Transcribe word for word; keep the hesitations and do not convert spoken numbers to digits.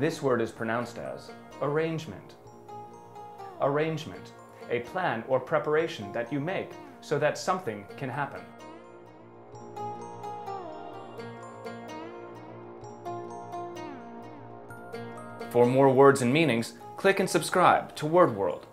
This word is pronounced as arrangement. Arrangement, a plan or preparation that you make so that something can happen. For more words and meanings, click and subscribe to Word World.